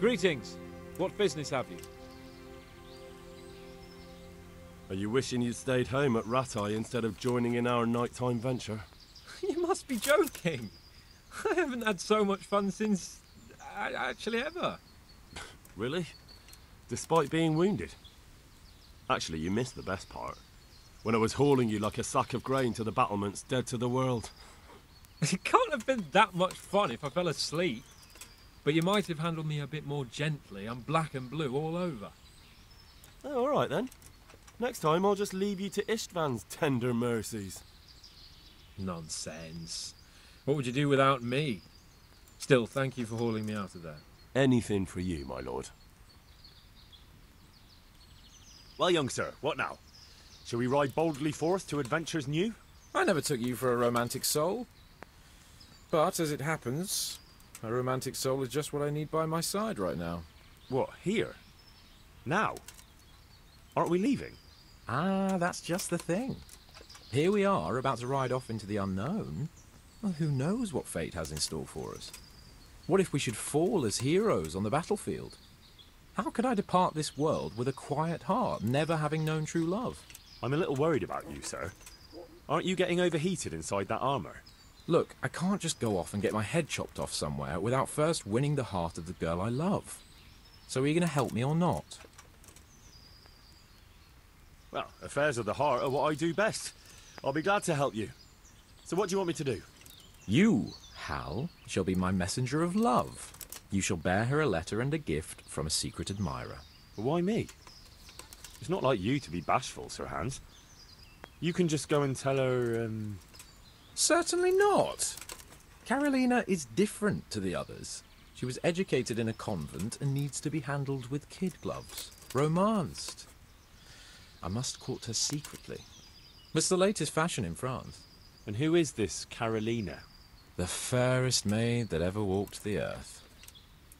Greetings. What business have you? Are you wishing you'd stayed home at Rattai instead of joining in our nighttime venture? You must be joking. I haven't had so much fun since... actually ever. Really? Despite being wounded? Actually, you missed the best part. When I was hauling you like a sack of grain to the battlements, dead to the world. It can't have been that much fun if I fell asleep. But you might have handled me a bit more gently. I'm black and blue all over. Oh, all right then. Next time I'll just leave you to Istvan's tender mercies. Nonsense. What would you do without me? Still, thank you for hauling me out of there. Anything for you, my lord. Well, young sir, what now? Shall we ride boldly forth to adventures new? I never took you for a romantic soul. But, as it happens, a romantic soul is just what I need by my side right now. What, here? Now? Aren't we leaving? Ah, that's just the thing. Here we are, about to ride off into the unknown. Well, who knows what fate has in store for us? What if we should fall as heroes on the battlefield? How could I depart this world with a quiet heart, never having known true love? I'm a little worried about you, sir. Aren't you getting overheated inside that armour? Look, I can't just go off and get my head chopped off somewhere without first winning the heart of the girl I love. So are you going to help me or not? Well, affairs of the heart are what I do best. I'll be glad to help you. So what do you want me to do? You, Hal, shall be my messenger of love. You shall bear her a letter and a gift from a secret admirer. Why me? It's not like you to be bashful, Sir Hans. You can just go and tell her, Certainly not! Carolina is different to the others. She was educated in a convent and needs to be handled with kid gloves. Romanced. I must court her secretly. It's the latest fashion in France. And who is this Carolina? The fairest maid that ever walked the earth.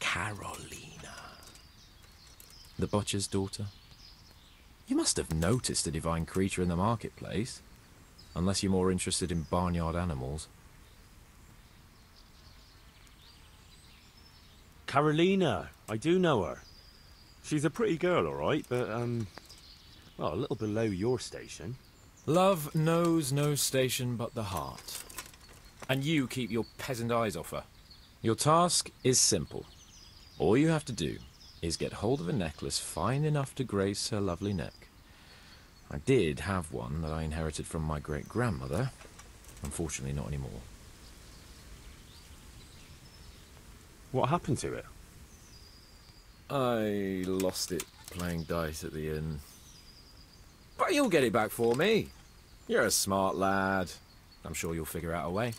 Carolina. The butcher's daughter. You must have noticed a divine creature in the marketplace. Unless you're more interested in barnyard animals. Carolina. I do know her. She's a pretty girl, all right, but, well, a little below your station. Love knows no station but the heart. And you keep your peasant eyes off her. Your task is simple. All you have to do is get hold of a necklace fine enough to grace her lovely neck. I did have one that I inherited from my great-grandmother. Unfortunately, not anymore. What happened to it? I lost it playing dice at the inn. But you'll get it back for me. You're a smart lad. I'm sure you'll figure out a way.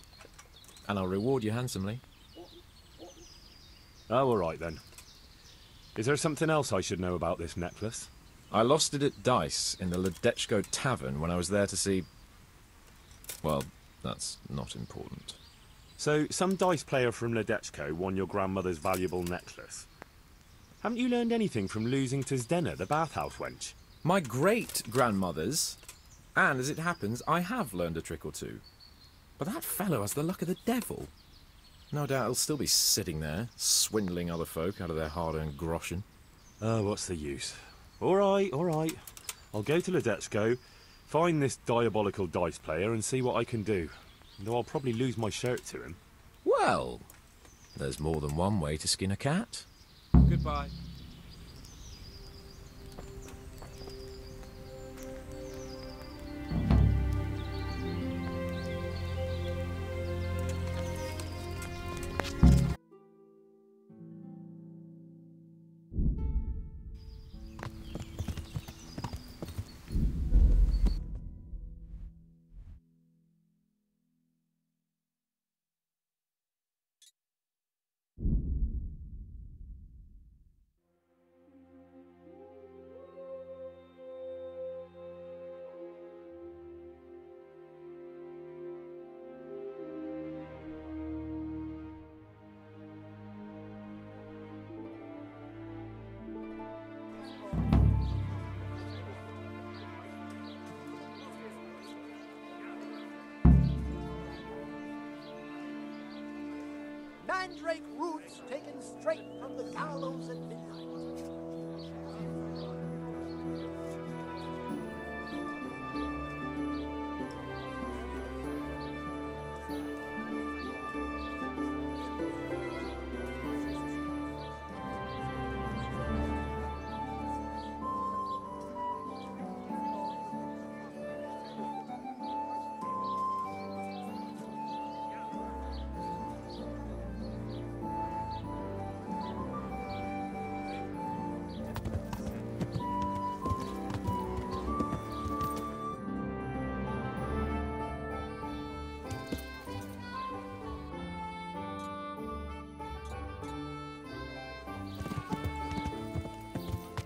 And I'll reward you handsomely. Oh, all right then. Is there something else I should know about this necklace? I lost it at dice in the Ledečko tavern when I was there to see... Well, that's not important. So, some dice player from Ledečko won your grandmother's valuable necklace. Haven't you learned anything from losing to Zdena, the bathhouse wench? My great-grandmother's, and as it happens, I have learned a trick or two. But that fellow has the luck of the devil. No doubt he'll still be sitting there, swindling other folk out of their hard-earned groschen. Oh, what's the use? All right, all right. I'll go to Ledečko, find this diabolical dice player and see what I can do. Though I'll probably lose my shirt to him. Well, there's more than one way to skin a cat. Goodbye. mandrake roots taken straight from the gallows at midnight.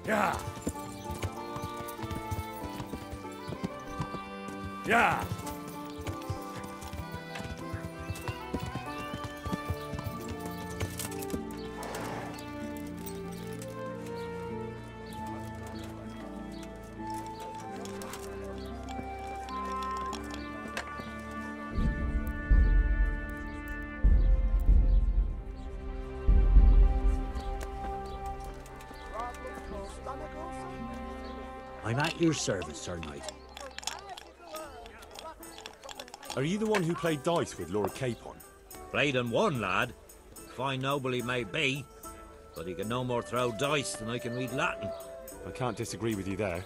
Yeah. Yeah. Your service, Sir Knight. Are you the one who played dice with Lord Capon? Played and won, lad. Fine noble he may be, but he can no more throw dice than I can read Latin. I can't disagree with you there.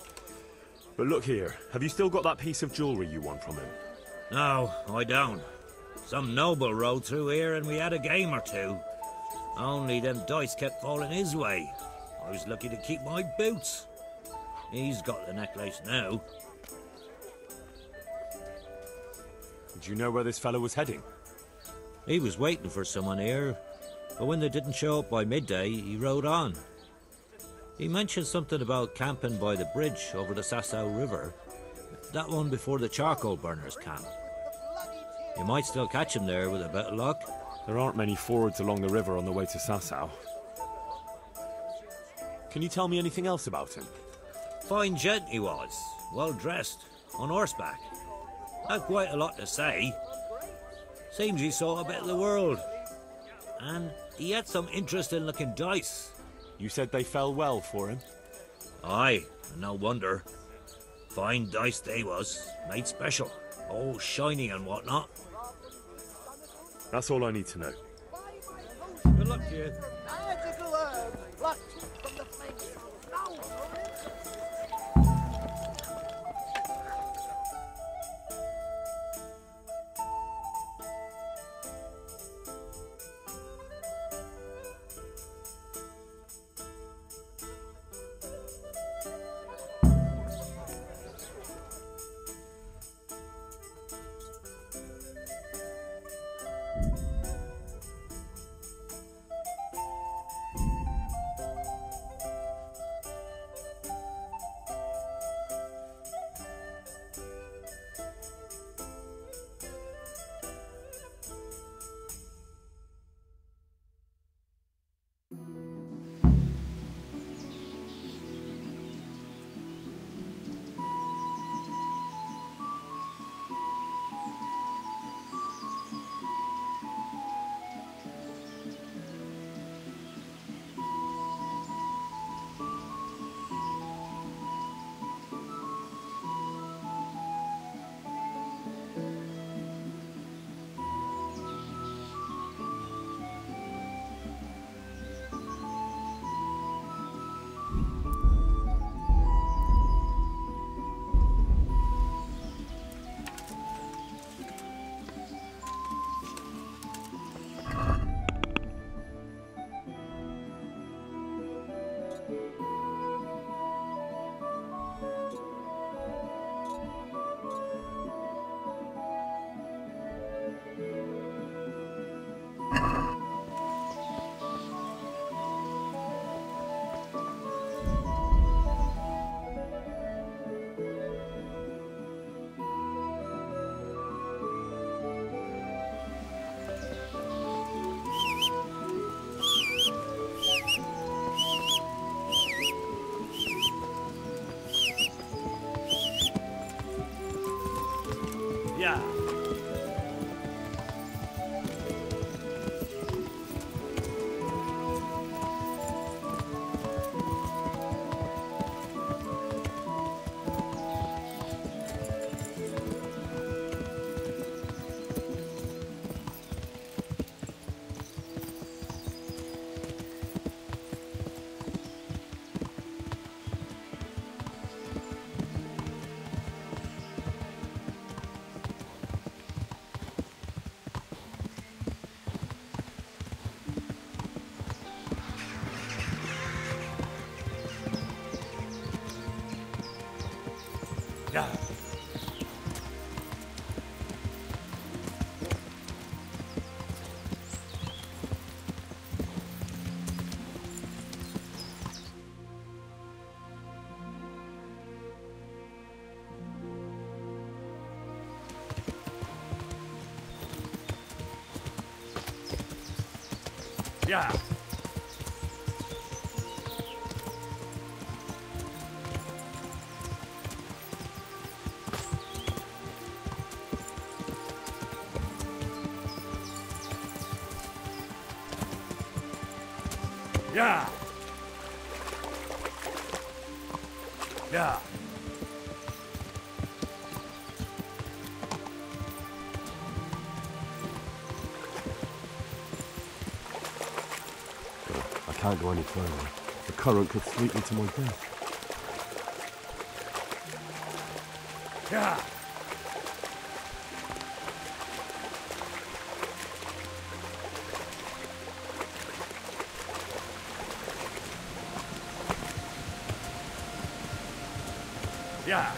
But look here, have you still got that piece of jewellery you won from him? No, I don't. Some noble rode through here and we had a game or two. Only them dice kept falling his way. I was lucky to keep my boots. He's got the necklace now. Do you know where this fellow was heading? He was waiting for someone here, but when they didn't show up by midday, he rode on. He mentioned something about camping by the bridge over the Sasau River. That one before the charcoal burners camp. You might still catch him there with a bit of luck. There aren't many fords along the river on the way to Sasau. Can you tell me anything else about him? Fine gent he was, well dressed, on horseback. Had quite a lot to say. Seems he saw a bit of the world. And he had some interesting looking dice. You said they fell well for him? Aye, and no wonder. Fine dice they was, made special. All shiny and whatnot. That's all I need to know. Good luck to you. Yeah. Yeah. Yeah. I can't go any further. The current could sweep me to my death. Yeah. Yeah.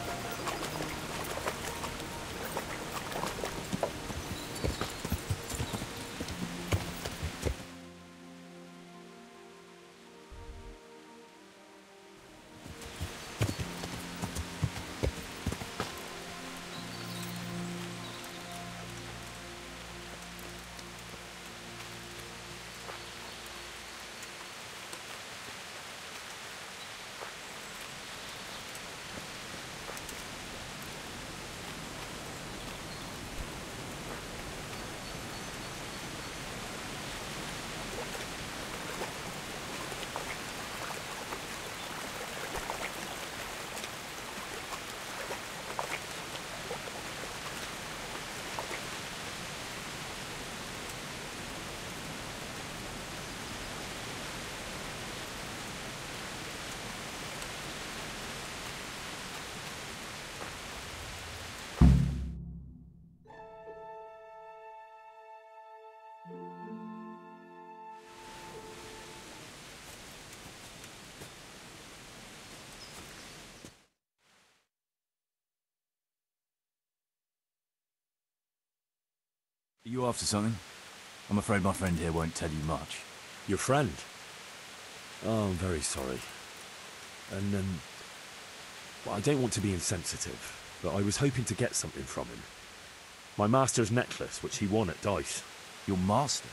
Are you after something? I'm afraid my friend here won't tell you much. Your friend? Oh, I'm very sorry. And, well, I don't want to be insensitive, but I was hoping to get something from him. My master's necklace, which he won at dice. Your master?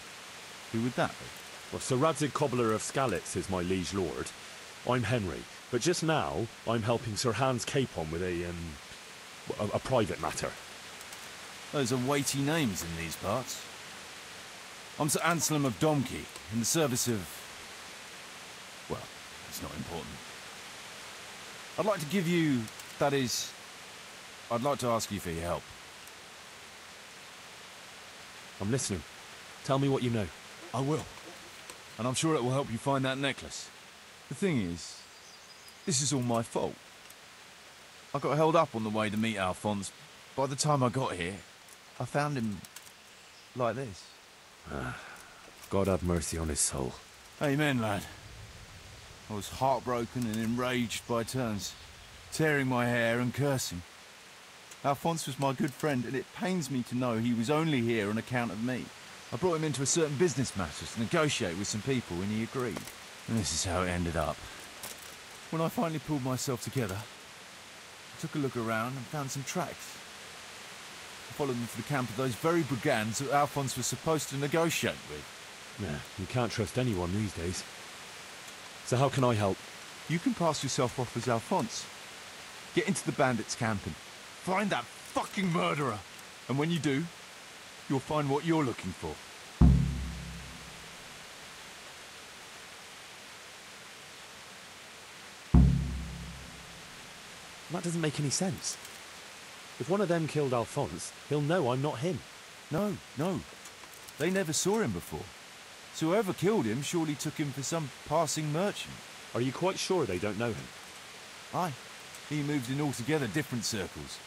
Who would that be? Well, Sir Radzig Cobbler of Scalitz is my liege lord. I'm Henry, but just now, I'm helping Sir Hans Capon with a private matter. Those are weighty names in these parts. I'm Sir Anselm of Domki, in the service of... well, it's not important. I'd like to give you... that is... I'd like to ask you for your help. I'm listening. Tell me what you know. I will. And I'm sure it will help you find that necklace. The thing is... this is all my fault. I got held up on the way to meet Alphonse. By the time I got here... I found him like this. God have mercy on his soul. Amen, lad. I was heartbroken and enraged by turns, tearing my hair and cursing. Alphonse was my good friend, and it pains me to know he was only here on account of me. I brought him into a certain business matter to negotiate with some people, and he agreed. And this is how it ended up. When I finally pulled myself together, I took a look around and found some tracks. Followed them to the camp of those very brigands that Alphonse was supposed to negotiate with. Yeah, you can't trust anyone these days. So how can I help? You can pass yourself off as Alphonse. Get into the bandits' camp and find that fucking murderer. And when you do, you'll find what you're looking for. That doesn't make any sense. If one of them killed Alphonse, he'll know I'm not him. No. They never saw him before. So whoever killed him surely took him for some passing merchant. Are you quite sure they don't know him? Aye. He moves in altogether different circles,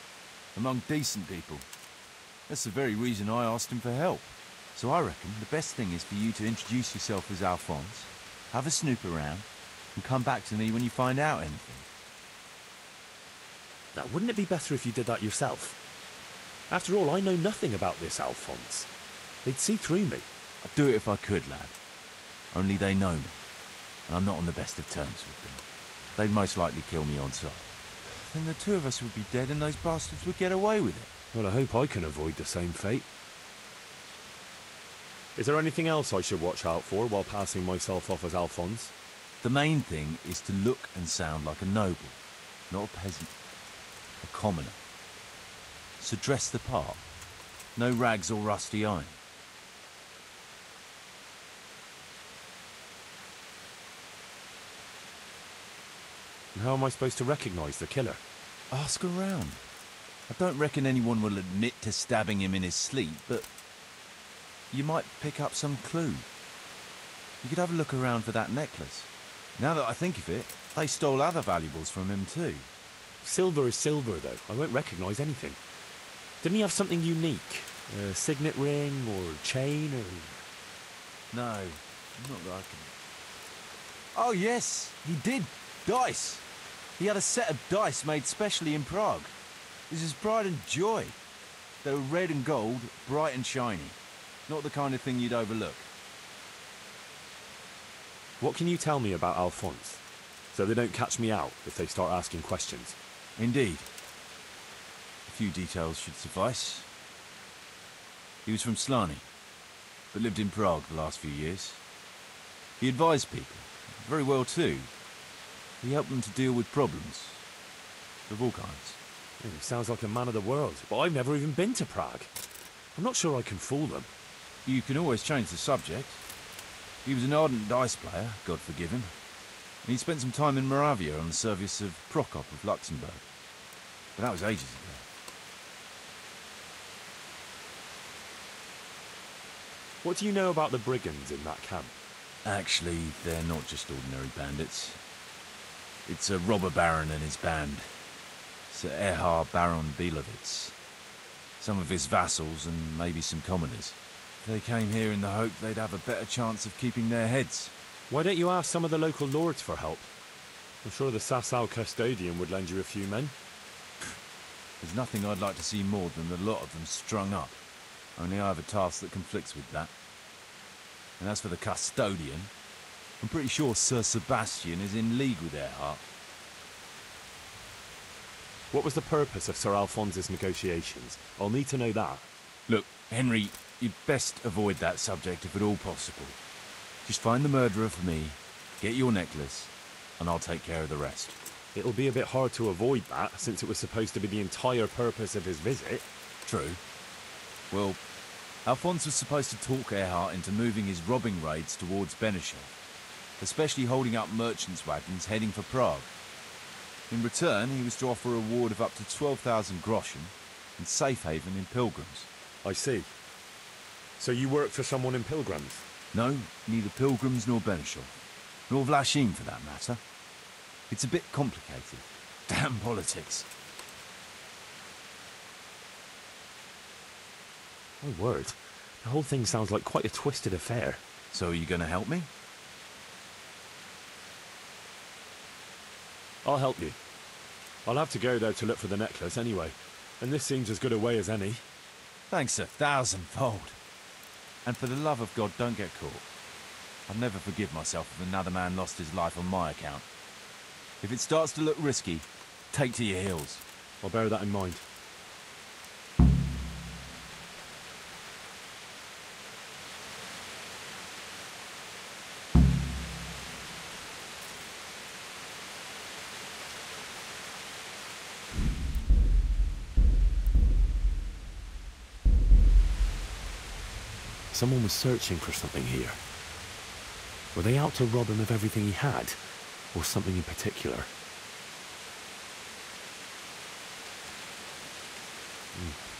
among decent people. That's the very reason I asked him for help. So I reckon the best thing is for you to introduce yourself as Alphonse, have a snoop around, and come back to me when you find out anything. Now, wouldn't it be better if you did that yourself? After all, I know nothing about this Alphonse. They'd see through me. I'd do it if I could, lad. Only they know me, and I'm not on the best of terms with them. They'd most likely kill me on sight. Then the two of us would be dead and those bastards would get away with it. Well, I hope I can avoid the same fate. Is there anything else I should watch out for while passing myself off as Alphonse? The main thing is to look and sound like a noble, not a peasant, a commoner. So dress the part. No rags or rusty iron. And how am I supposed to recognize the killer? Ask around. I don't reckon anyone will admit to stabbing him in his sleep, but you might pick up some clue. You could have a look around for that necklace. Now that I think of it, they stole other valuables from him too. Silver is silver, though. I won't recognize anything. Didn't he have something unique? A signet ring or a chain or... No, not that I can... Oh yes, he did. Dice. He had a set of dice made specially in Prague. This is pride and joy. They were red and gold, bright and shiny. Not the kind of thing you'd overlook. What can you tell me about Alphonse? So they don't catch me out if they start asking questions. Indeed. A few details should suffice. He was from Slaný, but lived in Prague the last few years. He advised people, very well too. He helped them to deal with problems, of all kinds. It sounds like a man of the world, but I've never even been to Prague. I'm not sure I can fool them. You can always change the subject. He was an ardent dice player, God forgive him. And he spent some time in Moravia on the service of Prokop of Luxembourg. But that was ages ago. What do you know about the brigands in that camp? Actually, they're not just ordinary bandits. It's a robber baron and his band, Sir Erhar Baron Bielowitz, some of his vassals and maybe some commoners. They came here in the hope they'd have a better chance of keeping their heads. Why don't you ask some of the local lords for help? I'm sure the Sasau custodian would lend you a few men. There's nothing I'd like to see more than the lot of them strung up. Only I have a task that conflicts with that. And as for the custodian, I'm pretty sure Sir Sebastian is in league with Erhart. What was the purpose of Sir Alphonse's negotiations? I'll need to know that. Look, Henry, you'd best avoid that subject if at all possible. Just find the murderer for me, get your necklace, and I'll take care of the rest. It'll be a bit hard to avoid that, since it was supposed to be the entire purpose of his visit. True. Well, Alphonse was supposed to talk Erhart into moving his robbing raids towards Benesher, especially holding up merchants' wagons heading for Prague. In return, he was to offer a reward of up to 12,000 groschen and safe haven in Pilgrims. I see. So you work for someone in Pilgrims? No, neither Pilgrims nor Benshaw, nor Vlashin for that matter. It's a bit complicated. Damn politics. My word, the whole thing sounds like quite a twisted affair. So are you going to help me? I'll help you. I'll have to go, though, to look for the necklace anyway, and this seems as good a way as any. Thanks a thousandfold. And for the love of God, don't get caught. I'd never forgive myself if another man lost his life on my account. If it starts to look risky, take to your heels. I'll bear that in mind. Someone was searching for something here. Were they out to rob him of everything he had, or something in particular?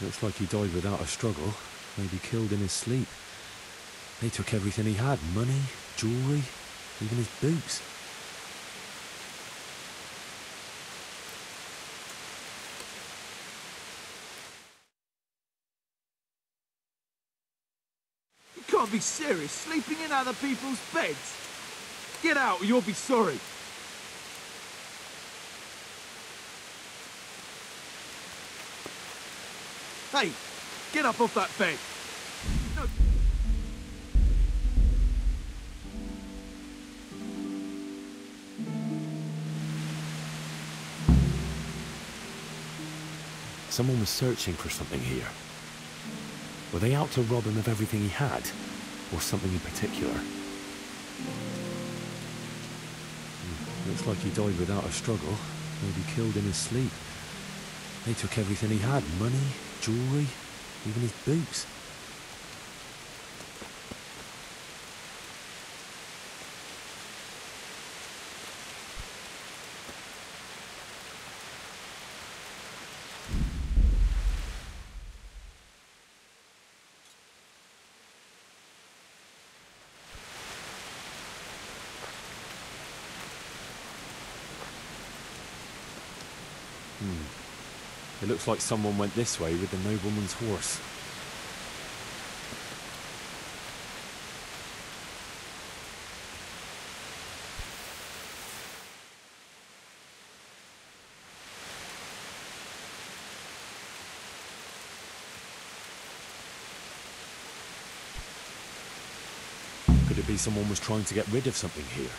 Looks like he died without a struggle, maybe killed in his sleep. They took everything he had, money, jewelry, even his boots. Be serious, sleeping in other people's beds. Get out or you'll be sorry. Hey, get up off that bed. No. Someone was searching for something here. Were they out to rob him of everything he had? or something in particular? Looks like he died without a struggle, maybe killed in his sleep. They took everything he had, money, jewelry, even his boots. It looks like someone went this way with the nobleman's horse. Could it be someone was trying to get rid of something here?